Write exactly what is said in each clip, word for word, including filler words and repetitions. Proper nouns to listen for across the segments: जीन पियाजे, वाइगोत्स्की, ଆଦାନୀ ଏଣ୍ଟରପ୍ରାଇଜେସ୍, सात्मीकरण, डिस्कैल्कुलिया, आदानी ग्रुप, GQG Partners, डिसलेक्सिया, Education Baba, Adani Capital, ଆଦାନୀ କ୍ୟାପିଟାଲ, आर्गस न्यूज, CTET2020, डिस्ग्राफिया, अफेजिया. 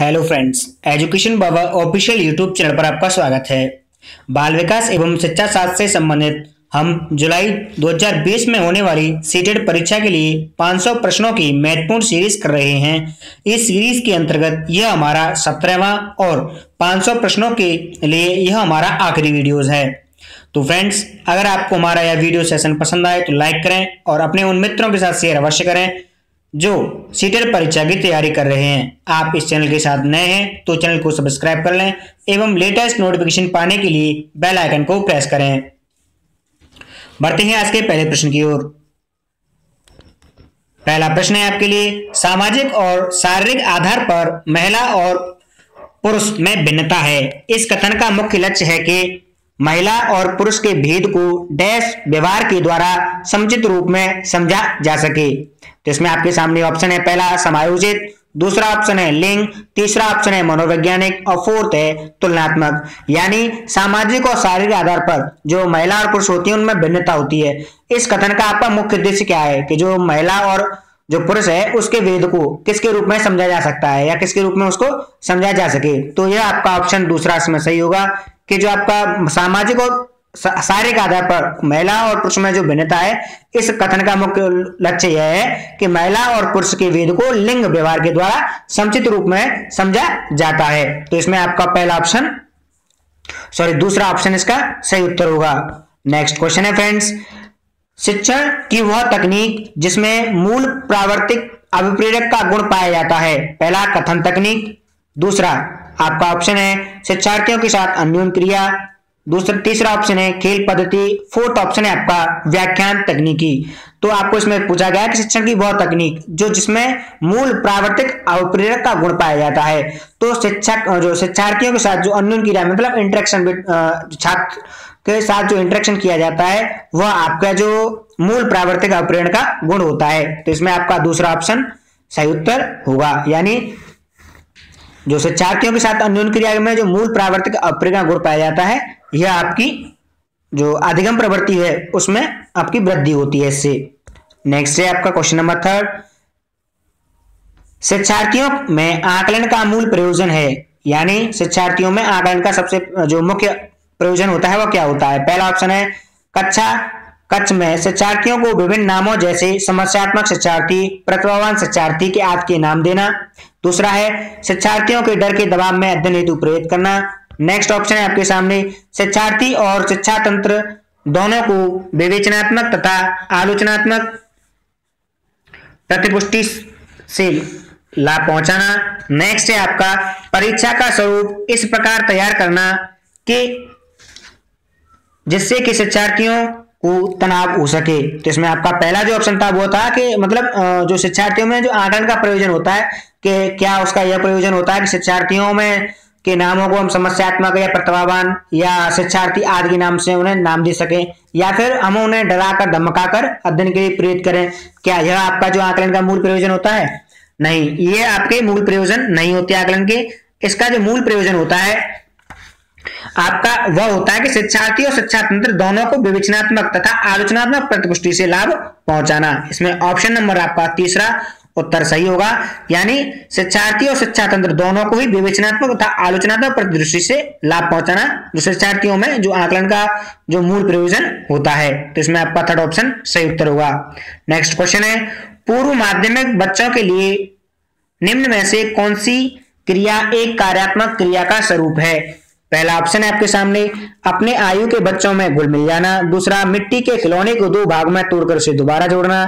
Hello friends, education Baba official YouTube channel पर आपका स्वागत है। बाल विकास एवं शिक्षा शास्त्र से संबंधित हम जुलाई दो हज़ार बीस में होने वाली सीटेट परीक्षा के लिए पाँच सौ प्रश्नों की महत्वपूर्ण सीरीज कर रहे हैं। इस सीरीज के अंतर्गत यह हमारा सत्रहवां और पाँच सौ प्रश्नों के लिए यह हमारा आखिरी वीडियोज़ है। तो फ्रेंड्स, अगर आपको हमारा यह वीडियो सेशन पसंद आए तो लाइक करें और अपने उन मित्रों के साथ शेयर अवश्य करें जो सीटेट परीक्षा की तैयारी कर रहे हैं। आप इस चैनल के साथ नए हैं तो चैनल को सब्सक्राइब कर लें एवं लेटेस्ट नोटिफिकेशन पाने के लिए बेल आइकन को प्रेस करें। बढ़ते हैं आज के पहले प्रश्न की ओर। पहला प्रश्न है आपके लिए, सामाजिक और शारीरिक आधार पर महिला और पुरुष में भिन्नता है। इस कथन का मुख्य लक्ष्य है कि महिला और पुरुष के भेद को डैश व्यवहार के द्वारा समुचित रूप में समझा जा सके। तो इसमें आपके सामने ऑप्शन है, पहला समायोजित, दूसरा ऑप्शन है लिंग, तीसरा ऑप्शन है मनोवैज्ञानिक और फोर्थ है तुलनात्मक। यानी सामाजिक और शारीरिक आधार पर जो महिला और पुरुष होती है उनमें भिन्नता होती है। इस कथन का आपका मुख्य उद्देश्य क्या है कि जो महिला और जो पुरुष है उसके भेद को किसके रूप में समझा जा सकता है या किसके रूप में उसको समझा जा सके। तो यह आपका ऑप्शन दूसरा इसमें सही होगा कि जो आपका सामाजिक और शारीरिक आधार पर महिला और पुरुष में जो भिन्नता है, इस कथन का मुख्य लक्ष्य यह है कि महिला और पुरुष के भेद को लिंग व्यवहार के द्वारा समुचित रूप में समझा जाता है। तो इसमें आपका पहला ऑप्शन सॉरी दूसरा ऑप्शन इसका सही उत्तर होगा। नेक्स्ट क्वेश्चन है फ्रेंड्स, शिक्षण की वह तकनीक जिसमें मूल प्रावर्तिक अभिप्रेरक का गुण पाया जाता है। पहला कथन तकनीक, दूसरा आपका ऑप्शन है शिक्षार्थियों के साथ अन्योन्य क्रिया, दूसरा तीसरा ऑप्शन है खेल पद्धति, फोर्थ ऑप्शन है आपका व्याख्यान तकनीकी। तो आपको इसमें पूछा गया कि शिक्षण की वह तकनीक जो जिसमें मूल प्रावर्तिक अभिप्रेरक का गुण पाया जाता है। तो शिक्षक जो शिक्षार्थियों के साथ जो अन्योन्य क्रिया मतलब इंटरेक्शन छात्र के साथ जो इंटरेक्शन किया जाता है वह आपका जो मूल प्रावर्तिक अभिप्रेरण का गुण होता है। तो इसमें आपका दूसरा ऑप्शन सही उत्तर होगा। यानी जो शिक्षार्थियों के साथ अन्योन्य क्रिया में जो मूल प्रावर्तिक अभिप्रेरण का गुण पाया जाता है, यह आपकी जो अधिगम प्रवृत्ति है उसमें आपकी वृद्धि होती है इससे। नेक्स्ट है आपका क्वेश्चन नंबर थर्ड, शिक्षार्थियों में आकलन का मूल प्रयोजन है। यानी शिक्षार्थियों में आकलन का सबसे जो मुख्य प्रयोजन होता है वह क्या होता है। पहला ऑप्शन है कक्षा, कक्ष में शिक्षार्थियों को विभिन्न नामों जैसे समस्यात्मक शिक्षार्थी, प्रतिभावान शिक्षार्थी के आदि के नाम देना। दूसरा है शिक्षार्थियों के डर के दबाव में अध्ययन हेतु प्रेरित करना। नेक्स्ट ऑप्शन है आपके सामने, शिक्षार्थी और शिक्षा तंत्र दोनों को विवेचनात्मक तथा आलोचनात्मक प्रतिपुष्टि से लाभ पहुंचाना। नेक्स्ट है आपका परीक्षा का स्वरूप इस प्रकार तैयार करना कि जिससे कि शिक्षार्थियों को तनाव हो सके। तो इसमें आपका पहला जो ऑप्शन था वो था कि मतलब जो शिक्षार्थियों में जो आकलन का प्रयोजन होता है कि क्या उसका यह प्रयोजन होता है कि शिक्षार्थियों में के नामों को हम समस्यात्मक या प्रतिभावान या शिक्षार्थी आदि के नाम से उन्हें नाम दे सके या फिर हम उन्हें डराकर धमकाकर अध्ययन के लिए प्रेरित करें। क्या यह आपका जो आकलन का मूल प्रयोजन होता है? नहीं, ये आपके मूल प्रयोजन नहीं होते आकलन के। इसका जो मूल प्रयोजन होता है आपका वह होता है कि शिक्षार्थी और शिक्षा तंत्र दोनों को विवेचनात्मक तथा आलोचनात्मक प्रतिपुष्टि से लाभ पहुंचाना। इसमें ऑप्शन नंबर आपका तीसरा उत्तर सही होगा। यानी शिक्षार्थी और शिक्षा तंत्र दोनों को ही विवेचनात्मक तथा आलोचनात्मक प्रतिदृष्टि से लाभ पहुंचाना जो शिक्षार्थियों में जो आकलन का जो मूल प्रयोजन होता है। तो इसमें आपका थर्ड ऑप्शन सही उत्तर होगा। नेक्स्ट क्वेश्चन है, पूर्व माध्यमिक बच्चों के लिए निम्न में से कौन सी क्रिया एक कार्यात्मक क्रिया का स्वरूप है। पहला ऑप्शन है आपके सामने, अपने आयु के बच्चों में घुल मिल जाना। दूसरा, मिट्टी के खिलौने को दो भाग में तोड़कर उसे दोबारा जोड़ना।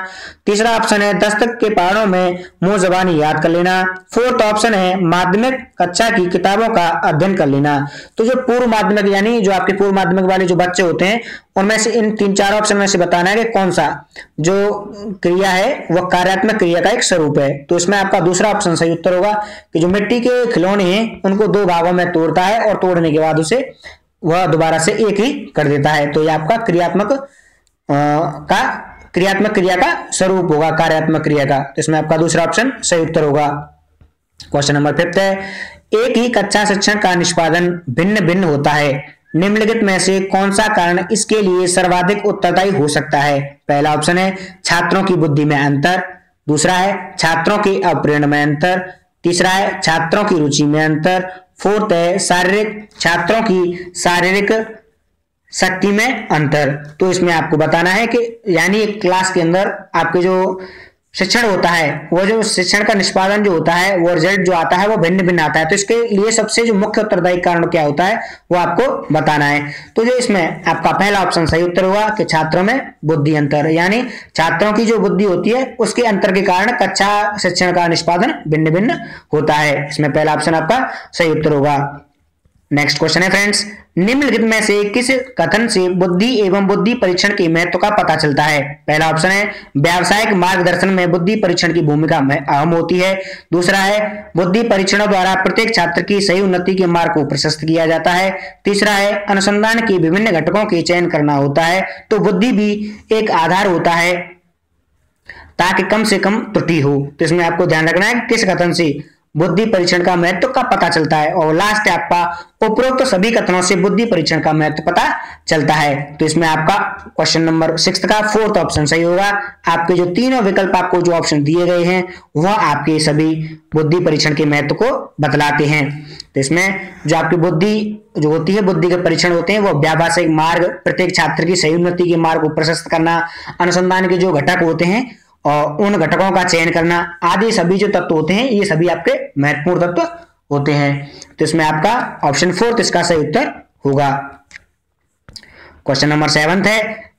तीसरा ऑप्शन है, दस्तक के पहाड़ों में मुंह जबानी याद कर लेना। फोर्थ ऑप्शन है, माध्यमिक कक्षा की किताबों का अध्ययन कर लेना। तो जो पूर्व माध्यमिक यानी जो आपके पूर्व माध्यमिक वाले जो बच्चे होते हैं उनमें से इन तीन चार ऑप्शन में से बताना है कि कौन सा जो क्रिया है वह कार्यात्मक क्रिया का एक स्वरूप है। तो इसमें आपका दूसरा ऑप्शन सही उत्तर होगा कि जो मिट्टी के खिलौने हैं उनको दो भागों में तोड़ता है और तोड़ने के बाद उसे वह दोबारा से एक ही कर देता है। तो यह आपका क्रियात्मक का क्रियात्मक क्रिया का स्वरूप होगा, कार्यात्मक क्रिया का। तो इसमें आपका दूसरा ऑप्शन सही उत्तर होगा। क्वेश्चन नंबर फिफ्थ है, एक ही कक्षा शिक्षण का निष्पादन भिन्न भिन्न होता है। निम्नलिखित में से कौन सा कारण इसके लिए सर्वाधिक उत्तरदायी हो सकता है। पहला ऑप्शन है, छात्रों की बुद्धि में अंतर। दूसरा है, छात्रों के अभिप्रेरण में अंतर। तीसरा है छात्रों की रुचि में अंतर। फोर्थ है शारीरिक छात्रों की शारीरिक शक्ति में अंतर। तो इसमें आपको बताना है कि यानी एक क्लास के अंदर आपके जो शिक्षण होता है वो जो शिक्षण का निष्पादन जो होता है वो रिजल्ट जो आता है वो भिन्न भिन्न आता है। तो इसके लिए सबसे जो मुख्य उत्तरदायी कारण क्या होता है वो आपको बताना है। तो जो इसमें आपका पहला ऑप्शन सही उत्तर हुआ कि छात्रों में बुद्धि अंतर, यानी छात्रों की जो बुद्धि होती है उसके अंतर के कारण कक्षा शिक्षण का निष्पादन भिन्न भिन्न होता है। इसमें पहला ऑप्शन आपका सही उत्तर होगा। नेक्स्ट क्वेश्चन है फ्रेंड्स, निम्नलिखित में से किस कथन से बुद्धि एवं बुद्धि परीक्षण के महत्व का पता चलता है? पहला ऑप्शन है व्यावसायिक मार्गदर्शन में बुद्धि परीक्षण की भूमिका अहम होती है। दूसरा है बुद्धि परीक्षणों द्वारा प्रत्येक छात्र की सही उन्नति के मार्ग को प्रशस्त किया जाता है। तीसरा है अनुसंधान के विभिन्न घटकों के चयन करना होता है। तो बुद्धि भी एक आधार होता है ताकि कम से कम त्रुटि हो। तो इसमें आपको ध्यान रखना है किस कथन से बुद्धि परीक्षण का महत्व का पता चलता है। और लास्ट आपका उपरोक्त सभी कथनों से बुद्धि परीक्षण का महत्व पता चलता है। तो इसमें आपका क्वेश्चन नंबर सिक्स का फोर्थ ऑप्शन सही होगा। आपके जो तीनों विकल्प आपको जो ऑप्शन दिए गए हैं वह आपके सभी बुद्धि परीक्षण के महत्व को बतलाते हैं। तो इसमें जो आपकी बुद्धि जो होती है, बुद्धि के परीक्षण होते हैं वो व्यावसायिक मार्ग, प्रत्येक छात्र की सही उन्नति के मार्ग को प्रशस्त करना, अनुसंधान के जो घटक होते हैं और उन घटकों का चयन करना आदि सभी जो तत्व होते हैं ये सभी आपके महत्वपूर्ण तत्व होते हैं। तो इसमें आपका ऑप्शन फोर्थ इसका सही उत्तर होगा। क्वेश्चन नंबर सेवंथ है,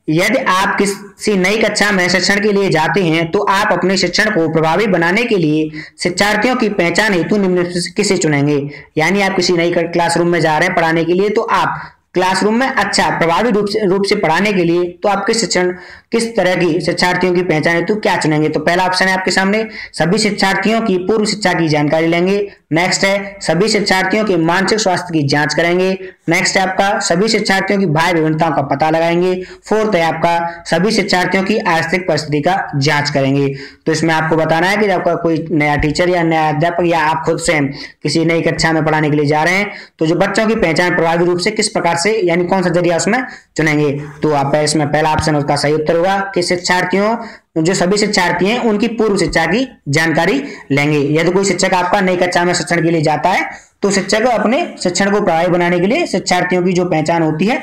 यदि आप किसी नई कक्षा में शिक्षण के लिए जाते हैं तो आप अपने शिक्षण को प्रभावी बनाने के लिए शिक्षार्थियों की पहचान हेतु निम्नलिखित से किसे चुनेंगे? यानी आप किसी नई क्लासरूम में जा रहे हैं पढ़ाने के लिए, तो आप क्लासरूम में अच्छा प्रभावी रूप से रूप से पढ़ाने के लिए तो आपके शिक्षण किस तरह की शिक्षार्थियों की पहचान हेतु क्या चुनेंगे? तो पहला ऑप्शन है आपके सामने सभी शिक्षार्थियों की पूर्व शिक्षा की जानकारी लेंगे। नेक्स्ट है सभी शिक्षार्थियों के मानसिक स्वास्थ्य की जांच करेंगे। नेक्स्ट है आपका सभी शिक्षार्थियों की भाव विभिन्नताओं का पता लगाएंगे। फोर्थ है आपका सभी शिक्षार्थियों की आर्थिक परिस्थिति का जांच करेंगे। तो इसमें आपको बताना है कि आपका कोई नया टीचर या नया अध्यापक या आप खुद से किसी नई कक्षा में पढ़ाने के लिए जा रहे हैं तो जो बच्चों की पहचान प्रभावी रूप से किस प्रकार से यानी कौन सा जरिया उसमें चुनेंगे। तो आपका इसमें पहला ऑप्शन उसका सही उत्तर हुआ कि शिक्षार्थियों जो सभी शिक्षार्थी हैं उनकी पूर्व शिक्षा की जानकारी लेंगे। यदि कोई शिक्षक आपका नई कक्षा में शिक्षण के लिए जाता है तो शिक्षक अपने शिक्षण को प्रभावी बनाने के लिए शिक्षार्थियों की जो पहचान होती है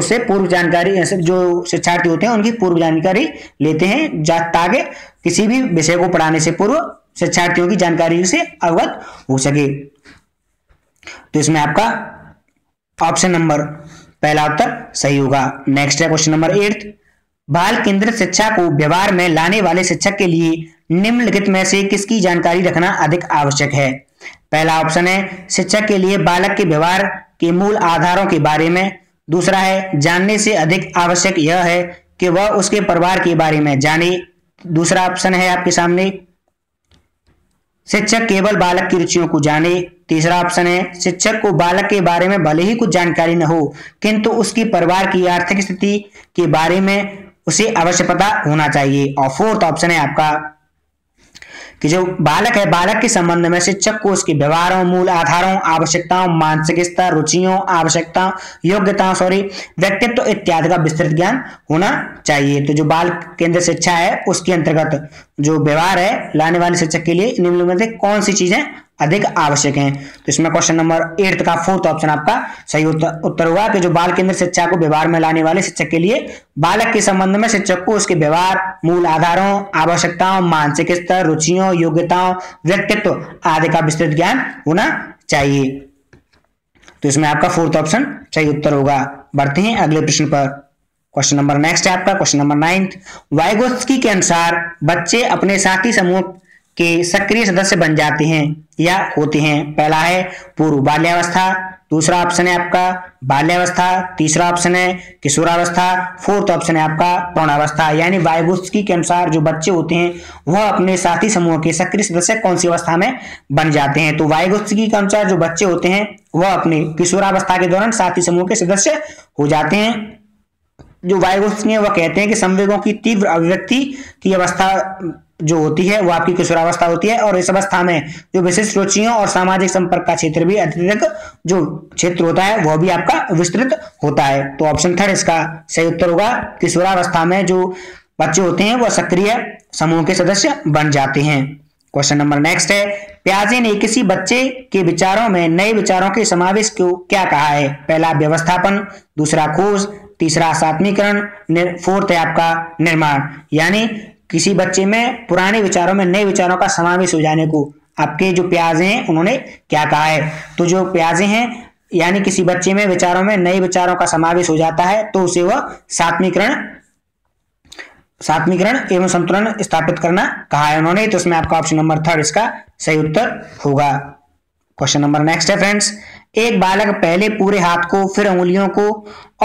उससे पूर्व जानकारी, जो शिक्षार्थी होते हैं उनकी पूर्व जानकारी लेते हैं ताकि किसी भी विषय को पढ़ाने से पूर्व शिक्षार्थियों की जानकारी से अवगत हो सके। तो इसमें आपका ऑप्शन नंबर पहला उत्तर सही होगा। नेक्स्ट है क्वेश्चन नंबर एट, बाल केंद्रित शिक्षा को व्यवहार में लाने वाले शिक्षक के लिए निम्नलिखित में से किसकी जानकारी रखना अधिक आवश्यक है? पहला ऑप्शन है शिक्षक के लिए बालक के व्यवहार के मूल आधारों के बारे में। दूसरा है जानने से अधिक आवश्यक यह है कि वह उसके परिवार के बारे में जाने। दूसरा ऑप्शन है आपके सामने शिक्षक केवल बालक की रुचियों को जाने। तीसरा ऑप्शन है शिक्षक को बालक के बारे में भले ही कुछ जानकारी न हो किंतु उसकी परिवार की आर्थिक स्थिति के बारे में उसे अवश्य पता होना चाहिए। और फोर्थ ऑप्शन है आपका कि जो बालक है बालक के संबंध में शिक्षक को उसके व्यवहारों, मूल आधारों, आवश्यकताओं, मानसिक स्तर, रुचियों, आवश्यकताओं, योग्यताओं सॉरी व्यक्तित्व इत्यादि का विस्तृत ज्ञान होना चाहिए। तो जो बाल केंद्रित शिक्षा है उसके अंतर्गत जो व्यवहार है लाने वाले शिक्षक के लिए निम्नलिखित में से कौन सी चीजें अधिक आवश्यक हैं? तो इसमें क्वेश्चन नंबर एट का फोर्थ ऑप्शन आपका सही उत्तर हुआ कि जो बाल केंद्रित शिक्षा को व्यवहार में लाने वाले शिक्षक के लिए बालक के संबंध में शिक्षक को उसके व्यवहार, मूल आधारों, आवश्यकताओं, मानसिक स्तर, रुचियों, योग्यताओं, व्यक्तित्व आदि का विस्तृत ज्ञान होना चाहिए। तो इसमें आपका फोर्थ ऑप्शन सही उत्तर होगा। बढ़ते हैं अगले प्रश्न पर। क्वेश्चन नंबर नेक्स्ट है आपका क्वेश्चन नंबर नाइन्थ, वाइगोत्स्की के अनुसार बच्चे अपने साथी समूह के सक्रिय सदस्य बन जाते हैं या होते हैं। पहला है पूर्व बाल्यावस्था, दूसरा ऑप्शन है आपका बाल्यावस्था, तीसरा ऑप्शन है किशोरावस्था, फोर्थ ऑप्शन है आपका प्रौढ़ावस्था। यानी वाइगोत्स्की के अनुसार जो बच्चे होते हैं वह अपने साथी समूह के सक्रिय सदस्य कौन सी अवस्था में बन जाते हैं? तो वाइगोत्स्की के अनुसार जो बच्चे होते हैं वह अपने किशोरावस्था के दौरान साथी समूह के सदस्य हो जाते हैं। जो वाइगोत्स्की है वह कहते हैं कि संवेगों की तीव्र अभिव्यक्ति की अवस्था जो होती है वो आपकी किशोरावस्था होती है और इस अवस्था में जो विशिष्ट रुचियों और सामाजिक संपर्क का क्षेत्र भी अत्यधिक जो क्षेत्र होता है वह भी आपका विस्तृत होता है। तो ऑप्शन थर्ड इसका सही उत्तर होगा। किशोरावस्था में जो बच्चे होते हैं वह सक्रिय समूह के सदस्य बन जाते हैं। क्वेश्चन नंबर नेक्स्ट है, पियाजे ने किसी बच्चे के विचारों में नए विचारों के समावेश को क्या कहा है? पहला व्यवस्थापन, दूसरा खोज, तीसरा सात्मीकरण, फोर्थ है आपका निर्माण। यानी किसी बच्चे में पुराने विचारों में नए विचारों का समावेश हो जाने को आपके जो पियाजे हैं उन्होंने क्या कहा है। तो जो पियाजे हैं यानी किसी बच्चे में विचारों में नए विचारों का समावेश हो जाता है तो उसे वह सात्मीकरण सात्मीकरण एवं संतुलन स्थापित करना कहा है उन्होंने। तो इसमें आपका ऑप्शन नंबर थर्ड इसका सही उत्तर होगा। क्वेश्चन नंबर नेक्स्ट है फ्रेंड्स, एक बालक पहले पूरे हाथ को, फिर अंगुलियों को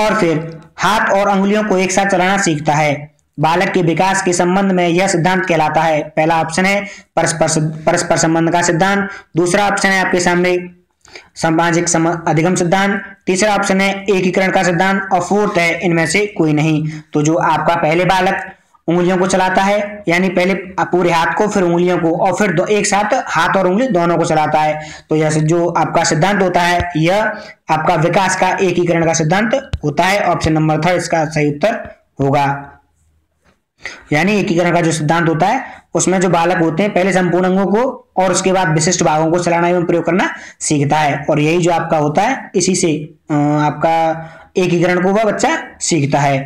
और फिर हाथ और अंगुलियों को एक साथ चलाना सीखता है। बालक के विकास के संबंध में यह सिद्धांत कहलाता है। पहला ऑप्शन है परस्पर परस्पर संबंध का सिद्धांत, दूसरा ऑप्शन है आपके सामने सामाजिक अधिगम सिद्धांत, तीसरा ऑप्शन है एकीकरण का सिद्धांत और फोर्थ है इनमें से कोई नहीं। तो जो आपका पहले बालक उंगलियों को चलाता है यानी पहले पूरे हाथ को, फिर उंगलियों को और फिर दो, एक साथ हाथ और उंगली दोनों को चलाता है, तो यह जो आपका सिद्धांत होता है यह आपका विकास का एकीकरण का सिद्धांत होता है। ऑप्शन नंबर थर्ड इसका सही उत्तर होगा। यानी एकीकरण का जो सिद्धांत होता है उसमें जो बालक होते हैं पहले संपूर्ण अंगों को और उसके बाद विशिष्ट भागों को चलाना एवं प्रयोग करना सीखता है, और यही जो आपका होता है इसी से आपका एकीकरण को वह बच्चा सीखता है।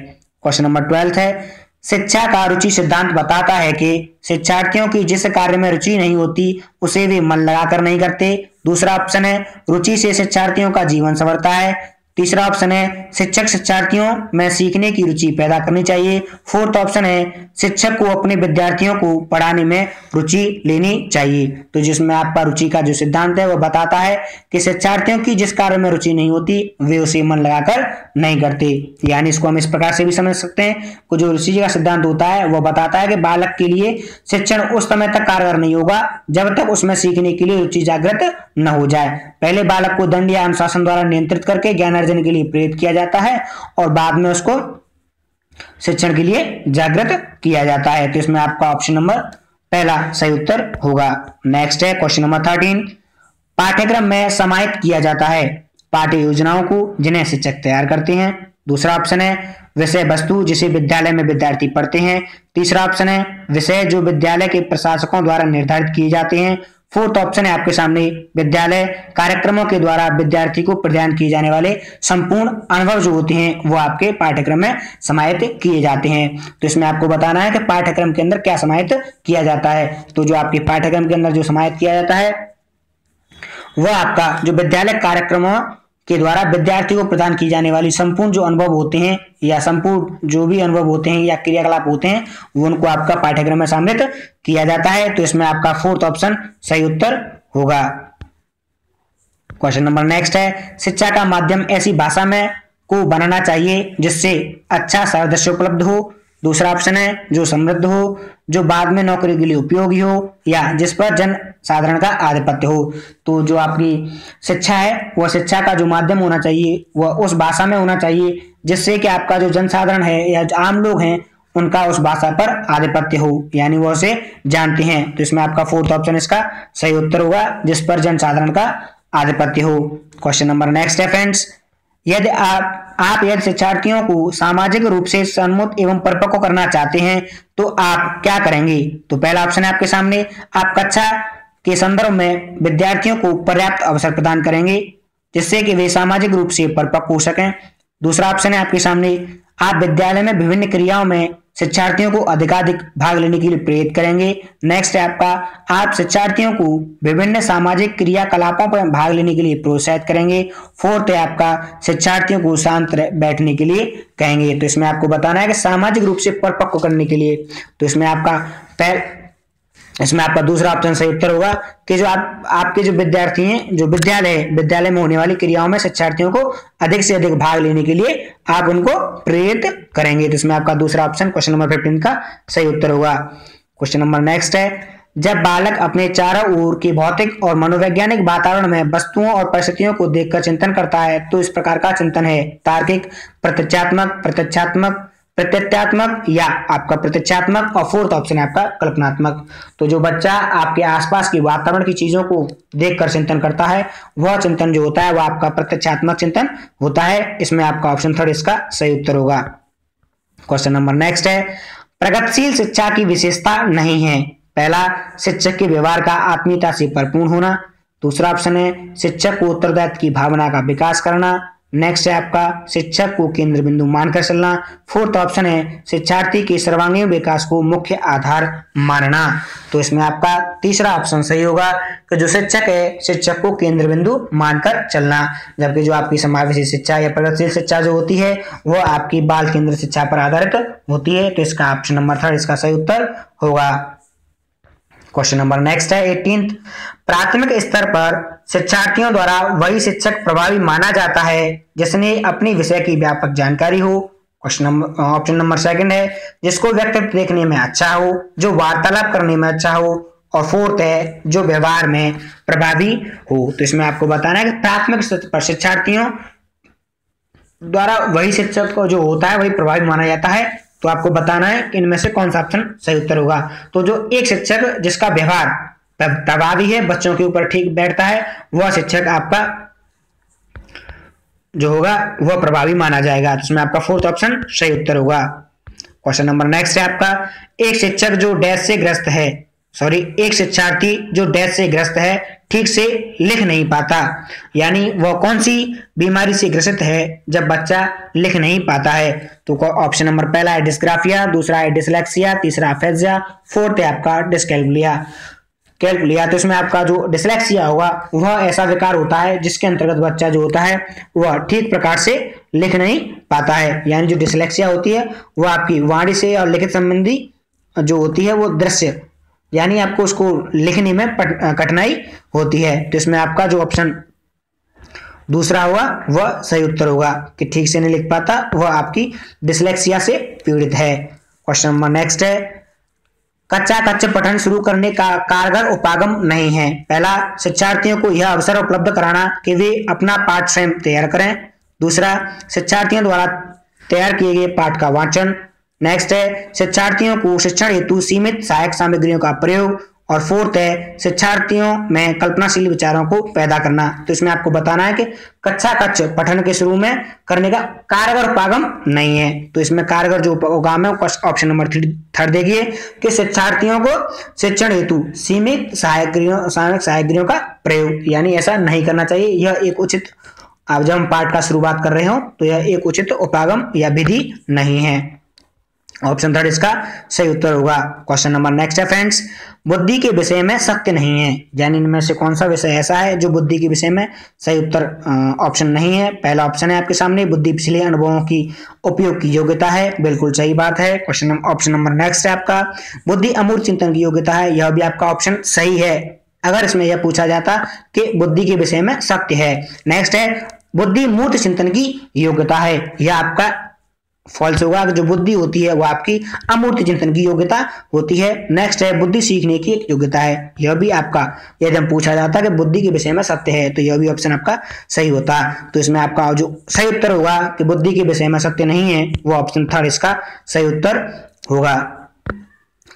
क्वेश्चन नंबर ट्वेल्थ है, शिक्षा का रुचि सिद्धांत बताता है कि शिक्षार्थियों की जिस कार्य में रुचि नहीं होती उसे वे मन लगाकर नहीं करते। दूसरा ऑप्शन है रुचि से शिक्षार्थियों का जीवन संवरता है, तीसरा ऑप्शन है शिक्षक शिक्षार्थियों में सीखने की रुचि पैदा करनी चाहिए, फोर्थ ऑप्शन है शिक्षक को अपने विद्यार्थियों को पढ़ाने में रुचि लेनी चाहिए। तो जिसमें आपका रुचि का जो सिद्धांत है वह बताता है कि शिक्षार्थियों की जिस कार्य में रुचि नहीं होती वे उसे मन लगाकर नहीं करते। यानी इसको हम इस प्रकार से भी समझ सकते हैं कि जो रुचि का सिद्धांत होता है वह बताता है कि बालक के लिए शिक्षण उस समय तक कारगर नहीं होगा जब तक उसमें सीखने के लिए रुचि जागृत न हो जाए। पहले बालक को दंड या अनुशासन द्वारा नियंत्रित करके ज्ञान अर्जन के लिए प्रेरित किया जाता है और बाद में उसको शिक्षण के लिए जागृत किया जाता है। तो इसमें आपका ऑप्शन नंबर पहला सही उत्तर होगा। नेक्स्ट है क्वेश्चन नंबर थर्टीन, पाठ्यक्रम में समाहित किया जाता है पाठ्य योजनाओं को जिन्हें शिक्षक तैयार करते हैं। दूसरा ऑप्शन है विषय वस्तु जिसे विद्यालय में विद्यार्थी पढ़ते हैं, तीसरा ऑप्शन है विषय जो विद्यालय के प्रशासकों द्वारा निर्धारित किए जाते हैं, फोर्थ ऑप्शन है आपके सामने विद्यालय कार्यक्रमों के द्वारा विद्यार्थी को प्रदान किए जाने वाले संपूर्ण अनुभव जो होते हैं वो आपके पाठ्यक्रम में समाहित किए जाते हैं। तो इसमें आपको बताना है कि पाठ्यक्रम के अंदर क्या समाहित किया जाता है। तो जो आपके पाठ्यक्रम के अंदर जो समाहित किया जाता है वह आपका जो विद्यालय कार्यक्रमों के द्वारा विद्यार्थी को प्रदान की जाने वाली संपूर्ण जो अनुभव होते हैं या संपूर्ण जो भी अनुभव होते हैं या क्रियाकलाप होते हैं वो उनको आपका पाठ्यक्रम में सम्मिलित किया जाता है। तो इसमें आपका फोर्थ ऑप्शन सही उत्तर होगा। क्वेश्चन नंबर नेक्स्ट है, शिक्षा का माध्यम ऐसी भाषा में को बनाना चाहिए जिससे अच्छा सादृश्य उपलब्ध हो। दूसरा ऑप्शन है जो समृद्ध हो, जो बाद में नौकरी के लिए उपयोगी हो या जिस पर जन साधारण का आधिपत्य हो। तो जो आपकी शिक्षा है वह शिक्षा का जो माध्यम होना चाहिए वह उस भाषा में होना चाहिए जिससे कि आपका जो जनसाधारण है या जो आम लोग हैं उनका उस भाषा पर आधिपत्य हो, यानी वह उसे जानते हैं। तो इसमें आपका फोर्थ ऑप्शन इसका सही उत्तर होगा, जिस पर जनसाधारण का आधिपत्य हो। क्वेश्चन नंबर नेक्स्ट है फ्रेंड्स, यदि आप आप यदि शिक्षार्थियों को सामाजिक रूप से सन्मुक्त एवं परिपक्व करना चाहते हैं तो आप क्या करेंगे? तो पहला ऑप्शन है आपके सामने, आप कक्षा के संदर्भ में विद्यार्थियों को पर्याप्त अवसर प्रदान करेंगे जिससे कि वे सामाजिक रूप से परिपक्व हो सकें। दूसरा ऑप्शन है आपके सामने, आप विद्यालय में विभिन्न क्रियाओं में शिक्षार्थियों को अधिकाधिक भाग लेने के लिए प्रेरित करेंगे। नेक्स्ट है आपका, आप शिक्षार्थियों को विभिन्न सामाजिक क्रियाकलापों पर भाग लेने के लिए प्रोत्साहित करेंगे। फोर्थ है आपका, शिक्षार्थियों को शांत बैठने के लिए कहेंगे। तो इसमें आपको बताना है कि सामाजिक रूप से परिपक्व करने के लिए। तो इसमें आपका पहला इसमें आपका दूसरा ऑप्शन सही उत्तर होगा कि जो आप आपके जो विद्यार्थी हैं जो विद्यालय विद्यालय में होने वाली क्रियाओं में शिक्षार्थियों को अधिक से अधिक भाग लेने के लिए आप उनको प्रेरित करेंगे। तो इसमें आपका दूसरा ऑप्शन क्वेश्चन नंबर फिफ्टीन का सही उत्तर होगा। क्वेश्चन नंबर नेक्स्ट है, जब बालक अपने चारों ओर के भौतिक और मनोवैज्ञानिक वातावरण में वस्तुओं और परिस्थितियों को देखकर चिंतन करता है तो इस प्रकार का चिंतन है तार्किक, प्रत्यक्षात्मक प्रत्यक्षात्मक प्रत्ययात्मक या आपका प्रत्यक्षात्मक और फोर्थ ऑप्शन है आपका कल्पनात्मक। तो जो बच्चा आपके आसपास के वातावरण की चीजों को देखकर चिंतन करता है वह चिंतन जो होता है वह आपका प्रत्यक्षात्मक चिंतन होता है। इसमें आपका ऑप्शन थर्ड इसका सही उत्तर होगा। क्वेश्चन नंबर नेक्स्ट है, प्रगतिशील शिक्षा की विशेषता नहीं है। पहला, शिक्षक के व्यवहार का आत्मीयता से परिपूर्ण होना। दूसरा ऑप्शन है शिक्षक को उत्तरदायित्व की भावना का विकास करना। नेक्स्ट है आपका शिक्षक को केंद्र बिंदु मानकर चलना। फोर्थ ऑप्शन है शिक्षार्थी के सर्वांगीण विकास को मुख्य आधार मानना। तो इसमें आपका तीसरा ऑप्शन सही होगा कि जो शिक्षक है शिक्षक को केंद्र बिंदु मानकर चलना, जबकि जो आपकी समावेशी शिक्षा या प्रगतिशील शिक्षा जो होती है वह आपकी बाल केंद्रित शिक्षा पर आधारित होती है। तो इसका ऑप्शन नंबर थर्ड इसका सही उत्तर होगा। क्वेश्चन नंबर नेक्स्ट है एटीन, प्राथमिक स्तर पर शिक्षार्थियों द्वारा वही शिक्षक प्रभावी माना जाता है जिसने अपने विषय की व्यापक जानकारी हो। Question number option number second है जिसको व्यक्तित्व देखने में अच्छा हो, जो वार्तालाप करने में अच्छा हो, और फोर्थ है जो व्यवहार में प्रभावी हो। तो इसमें आपको बताना है कि प्राथमिक स्तर पर शिक्षार्थियों द्वारा वही शिक्षक को जो होता है वही प्रभावी माना जाता है। तो आपको बताना है कि इनमें से कौन सा ऑप्शन सही उत्तर होगा। तो जो एक शिक्षक जिसका व्यवहार प्रभावी है, बच्चों के ऊपर ठीक बैठता है, वह शिक्षक आपका जो होगा वह प्रभावी माना जाएगा। तो इसमें आपका फोर्थ ऑप्शन सही उत्तर होगा। क्वेश्चन नंबर नेक्स्ट है आपका एक शिक्षक जो डैश से ग्रस्त है सॉरी एक शिक्षार्थी जो डैश से ग्रस्त है ठीक से लिख नहीं पाता, यानी वह कौन सी बीमारी से ग्रसित है जब बच्चा लिख नहीं पाता है। तो ऑप्शन नंबर पहला है डिस्ग्राफिया, दूसरा है डिसलेक्सिया, तीसरा अफेजिया, फोर्थ है आपका डिस्कैल्कुलिया कैलकुलिया। तो इसमें आपका जो डिसलेक्सिया होगा वह ऐसा विकार होता है जिसके अंतर्गत बच्चा जो होता है वह ठीक प्रकार से लिख नहीं पाता है, यानी जो डिसलेक्सिया होती है वह आपकी वाणी से और लिखित संबंधी जो होती है वो दृश्य, यानी आपको उसको लिखने में कठिनाई होती है। तो इसमें आपका जो ऑप्शन दूसरा हुआ वह सही उत्तर होगा कि ठीक से नहीं लिख पाता वह आपकी डिसलेक्सिया से पीड़ित है। क्वेश्चन नंबर नेक्स्ट है कच्चा कच्चा पठन शुरू करने का कारगर उपागम नहीं है। पहला, शिक्षार्थियों को यह अवसर उपलब्ध कराना कि वे अपना पाठ स्वयं तैयार करें। दूसरा, शिक्षार्थियों द्वारा तैयार किए गए पाठ का वाचन। नेक्स्ट है शिक्षार्थियों को शिक्षण हेतु सीमित सहायक सामग्रियों का प्रयोग। और फोर्थ है शिक्षार्थियों में कल्पनाशील विचारों को पैदा करना। तो इसमें आपको बताना है कि कच्चा कच्च पठन के शुरू में करने का कारगर उपागम नहीं है। तो इसमें कारगर जो उपागम है ऑप्शन नंबर थ्री थर्ड देखिए कि शिक्षार्थियों को शिक्षण हेतु सीमित सहायक सामग्रियों का प्रयोग, यानी ऐसा नहीं करना चाहिए। यह एक उचित, अब जब हम पाठ का शुरुआत कर रहे हो तो यह एक उचित उपागम या विधि नहीं है। ऑप्शन थर्ड इसका सही उत्तर होगा। क्वेश्चन नंबर नेक्स्ट है फ्रेंड्स, बुद्धि के विषय में सत्य नहीं है, यानी इनमें से कौन सा विषय ऐसा है जो बुद्धि के विषय में सही उत्तर ऑप्शन नहीं है। पहला ऑप्शन है आपके सामने बुद्धि पिछले अनुभवों की उपयोग की योग्यता है, बिल्कुल सही बात है। क्वेश्चन ऑप्शन नंबर नेक्स्ट है आपका बुद्धि अमूर्त चिंतन की योग्यता है, यह भी आपका ऑप्शन सही है अगर इसमें यह पूछा जाता कि बुद्धि के विषय में सत्य है। नेक्स्ट है बुद्धि मूर्त चिंतन की योग्यता है, यह आपका फॉल्स होगा, जो बुद्धि होती है वह आपकी अमूर्त चिंतन की योग्यता होती है। नेक्स्ट है बुद्धि सीखने की एक योग्यता है, यह भी आपका, यदि हम पूछा जाता है कि बुद्धि के विषय में सत्य है तो यह भी ऑप्शन आपका सही होता। तो इसमें आपका जो सही उत्तर होगा कि बुद्धि के विषय में सत्य नहीं है वह ऑप्शन थर्ड इसका सही उत्तर होगा।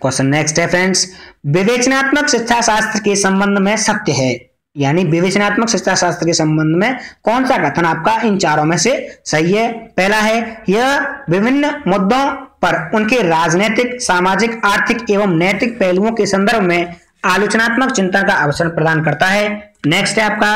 क्वेश्चन नेक्स्ट है फ्रेंड्स, विवेचनात्मक शिक्षा शास्त्र के संबंध में सत्य है, यानी विवेचनात्मक शिक्षा शास्त्र के संबंध में कौन सा कथन आपका इन चारों में से सही है। पहला है यह विभिन्न मुद्दों पर उनके राजनीतिक, सामाजिक, आर्थिक एवं नैतिक पहलुओं के संदर्भ में आलोचनात्मक चिंतन का अवसर प्रदान करता है। नेक्स्ट है आपका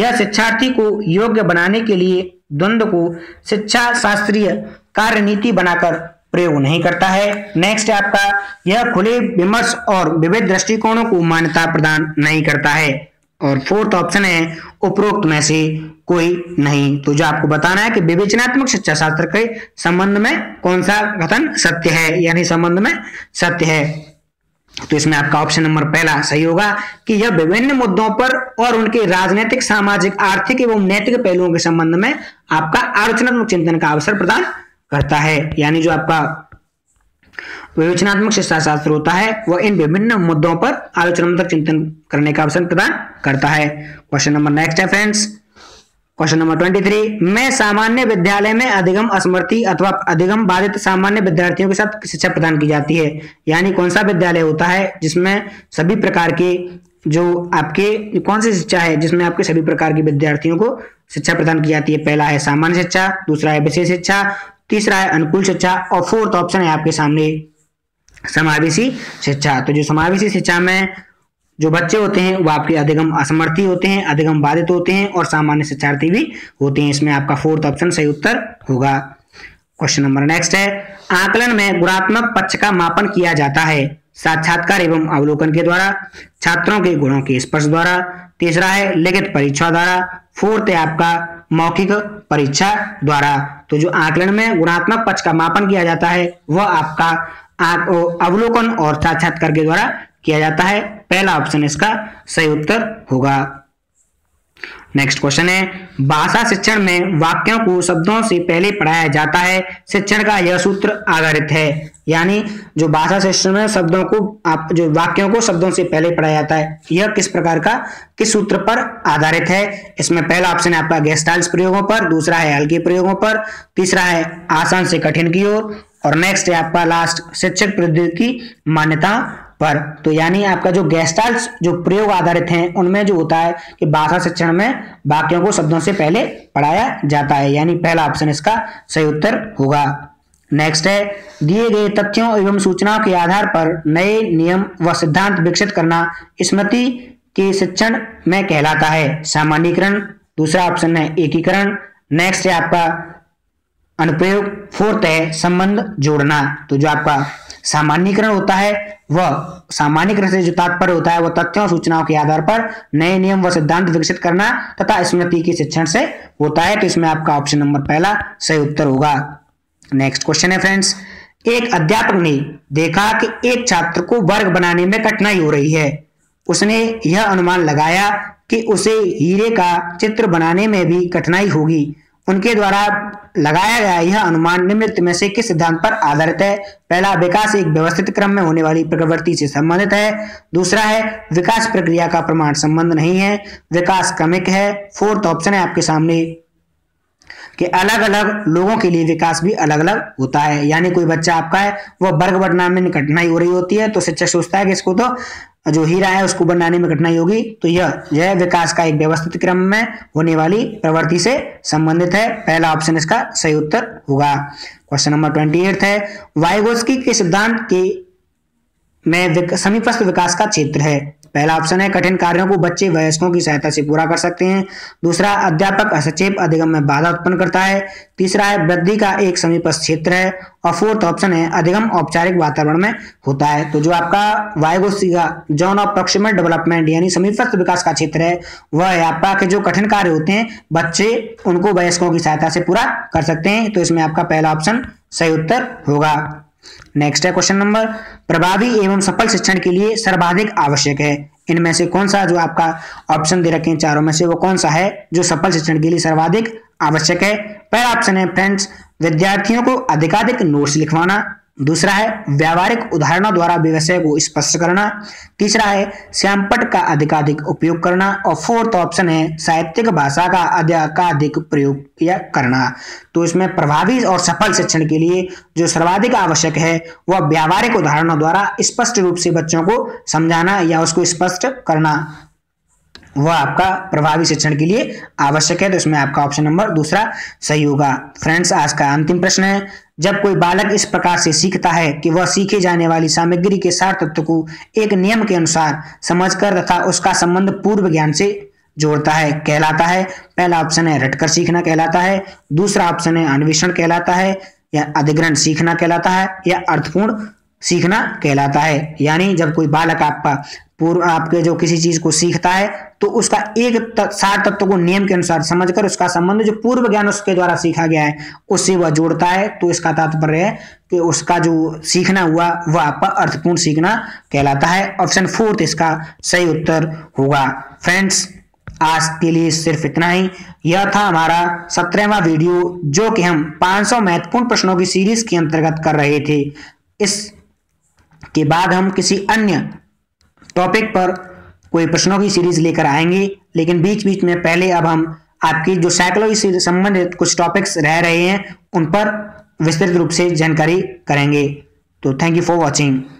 यह शिक्षार्थी को योग्य बनाने के लिए द्वंद्व को शिक्षा शास्त्रीय कार्यनीति बनाकर प्रयोग नहीं करता है। नेक्स्ट है आपका यह खुले विमर्श और विविध दृष्टिकोणों को मान्यता प्रदान नहीं करता है। और फोर्थ ऑप्शन है उपरोक्त में से कोई नहीं। तो जो आपको बताना है कि विवेचनात्मक शिक्षा शास्त्र के संबंध में कौन सा कथन सत्य है, यानी संबंध में सत्य है। तो इसमें आपका ऑप्शन नंबर पहला सही होगा कि यह विभिन्न मुद्दों पर और उनके राजनीतिक, सामाजिक, आर्थिक एवं नैतिक पहलुओं के संबंध में आपका आलोचनात्मक चिंतन का अवसर प्रदान करता है, यानी जो आपका विवेचनात्मक शिक्षा शास्त्र होता है वह इन विभिन्न मुद्दों पर आलोचनात्मक चिंतन करने का अवसर प्रदान करता है। क्वेश्चन नंबर नेक्स्ट है फ्रेंड्स, क्वेश्चन नंबर तेईस में सामान्य विद्यालय में अधिगम असमर्थी अथवा अधिगम बाधित सामान्य विद्यार्थियों के साथ शिक्षा प्रदान की जाती है, यानी कौन सा विद्यालय होता है जिसमें सभी प्रकार के जो आपके कौन सी शिक्षा है जिसमें आपके सभी प्रकार के विद्यार्थियों को शिक्षा प्रदान की जाती है। पहला है सामान्य शिक्षा, दूसरा है विशेष शिक्षा, तीसरा है अनुकूल शिक्षा, और फोर्थ ऑप्शन है आपके सामने समावेशी शिक्षा। तो जो समावेशी शिक्षा में जो बच्चे होते हैं वो आपके अधिगम असमर्थी होते हैं, अधिगम बाधित होते हैं और सामान्य शिक्षार्थी भी होते हैं। इसमें आपका फोर्थ ऑप्शन सही उत्तर होगा। क्वेश्चन नंबर नेक्स्ट है, आकलन में गुणात्मक पक्ष का मापन किया जाता है साक्षात्कार एवं अवलोकन के द्वारा, छात्रों के गुणों के स्पर्श द्वारा, तीसरा है लिखित परीक्षा द्वारा, फोर्थ है आपका मौखिक परीक्षा द्वारा। तो जो आकलन में गुणात्मक पक्ष का मापन किया जाता है वह आपका अवलोकन और साक्षात्कार के द्वारा किया जाता है। पहला ऑप्शन इसका सही उत्तर होगा। नेक्स्ट क्वेश्चन है, भाषा शिक्षण में वाक्यों को शब्दों से पहले पढ़ाया जाता है, शिक्षण का यह सूत्र आधारित है। यानी जो भाषा शिक्षण में शब्दों को आप जो वाक्यों को शब्दों से पहले पढ़ाया जाता है यह किस प्रकार का किस सूत्र पर आधारित है। इसमें पहला ऑप्शन है आपका गेस्टाल्ट प्रयोगों पर, दूसरा है हल्के प्रयोगों पर, तीसरा है आसान से कठिन की ओर और नेक्स्ट है आपका लास्ट शिक्षक प्रौद्योगिकी की मान्यता पर। तो यानी आपका जो गेस्टाल्ट जो प्रयोग आधारित हैं उनमें जो होता है कि भाषा शिक्षण में वाक्यों को शब्दों से पहले पढ़ाया जाता है। यानी पहला ऑप्शन इसका सही उत्तर होगा। नेक्स्ट है, दिए गए तथ्यों एवं सूचनाओं के आधार पर नए नियम व सिद्धांत विकसित करना स्मृति के शिक्षण में कहलाता है। सामान्यीकरण, दूसरा ऑप्शन है एकीकरण, नेक्स्ट है आपका अनुप्रयोग, फोर्थ है संबंध जोड़ना। तो जो आपका सामान्यीकरण होता है वह सामान्यीकरण से जो तात्पर्य होता है वह तथ्यों सूचनाओं के आधार पर नए नियम व सिद्धांत विकसित करना तथा स्मृति के शिक्षण से होता है। तो इसमें आपका ऑप्शन नंबर पहला सही उत्तर होगा। नेक्स्ट क्वेश्चन है फ्रेंड्स, एक अध्यापक ने देखा कि एक छात्र को वर्ग बनाने में कठिनाई हो रही है। उसने यह अनुमान लगाया कि उसे हीरे का चित्र बनाने में भी कठिनाई होगी। उनके द्वारा लगाया गया यह अनुमान निम्नलिखित में से किस सिद्धांत पर आधारित है। पहला, विकास एक व्यवस्थित क्रम में होने वाली प्रवृत्ति से संबंधित है, दूसरा है विकास प्रक्रिया का प्रमाण संबंध नहीं है, विकास क्रमिक है, फोर्थ ऑप्शन है आपके सामने कि अलग अलग लोगों के लिए विकास भी अलग अलग होता है। यानी कोई बच्चा आपका है वह वर्ग बनाने में कठिनाई हो रही होती है तो शिक्षक सोचता है कि इसको तो जो हीरा है उसको बनाने में कठिनाई होगी। तो यह यह विकास का एक व्यवस्थित क्रम में होने वाली प्रवृत्ति से संबंधित है। पहला ऑप्शन इसका सही उत्तर होगा। क्वेश्चन नंबर ट्वेंटी एट है, वाइगोस्की के सिद्धांत के में समीपस्थ विकास का क्षेत्र है। पहला ऑप्शन है कठिन कार्यों को बच्चे वयस्कों की सहायता से पूरा कर सकते हैं, दूसरा अध्यापक असचेत अधिगम में बाधा उत्पन्न करता है, तीसरा है वृद्धि का एक समीपस्थ क्षेत्र है और फोर्थ ऑप्शन है अधिगम औपचारिक वातावरण में होता है। तो जो आपका वाइगोस्की का जोन ऑफ प्रॉक्सिमल डेवलपमेंट यानी समीपस्थ विकास का क्षेत्र है वह है आपका कि जो कठिन कार्य होते हैं बच्चे उनको वयस्कों की सहायता से पूरा कर सकते हैं। तो इसमें आपका पहला ऑप्शन सही उत्तर होगा। नेक्स्ट है क्वेश्चन नंबर, प्रभावी एवं सफल शिक्षण के लिए सर्वाधिक आवश्यक है। इनमें से कौन सा जो आपका ऑप्शन दे रखे हैं चारों में से वो कौन सा है जो सफल शिक्षण के लिए सर्वाधिक आवश्यक है। पहला ऑप्शन है फ्रेंड्स, विद्यार्थियों को अधिकाधिक नोट्स लिखवाना, दूसरा है व्यावहारिक उदाहरणों द्वारा विषय को स्पष्ट करना, तीसरा है श्यामपट का अधिकाधिक उपयोग करना और फोर्थ ऑप्शन है साहित्यिक भाषा का अधिकाधिक प्रयोग या करना। तो इसमें प्रभावी और सफल शिक्षण के लिए जो सर्वाधिक आवश्यक है वह व्यावहारिक उदाहरणों द्वारा स्पष्ट रूप से बच्चों को समझाना या उसको स्पष्ट करना वह आपका प्रभावी शिक्षण के लिए आवश्यक है। तो इसमें आपका ऑप्शन नंबर दूसरा सही होगा। फ्रेंड्स, आज का अंतिम प्रश्न है, जब कोई बालक इस प्रकार से सीखता है कि वह सीखे जाने वाली सामग्री के सार तत्व को एक नियम के अनुसार समझकर तथा उसका संबंध पूर्व ज्ञान से जोड़ता है कहलाता है। पहला ऑप्शन है रटकर सीखना कहलाता है, दूसरा ऑप्शन है अन्वेषण कहलाता है या अधिग्रहण सीखना कहलाता है या अर्थपूर्ण सीखना कहलाता है। यानी जब कोई बालक आपका पूर्व आपके जो किसी चीज को सीखता है तो उसका एक सार तत्व को नियम के अनुसार समझकर उसका संबंध जो पूर्व ज्ञान उसके द्वारा सीखा गया है उससे वह जोड़ता है। तो इसका तात्पर्य है कि उसका जो सीखना हुआ वह आपका अर्थपूर्ण सीखना कहलाता है। ऑप्शन फोर्थ इसका सही उत्तर होगा। फ्रेंड्स, आज के लिए सिर्फ इतना ही। यह था हमारा सत्रहवां वीडियो जो कि हम पाँच सौ महत्वपूर्ण प्रश्नों की सीरीज के अंतर्गत कर रहे थे। इसके बाद हम किसी अन्य टॉपिक पर कोई प्रश्नों की सीरीज लेकर आएंगे, लेकिन बीच बीच में पहले अब हम आपकी जो साइकोलॉजी से संबंधित कुछ टॉपिक्स रह रहे हैं उन पर विस्तृत रूप से जानकारी करेंगे। तो थैंक यू फॉर वॉचिंग।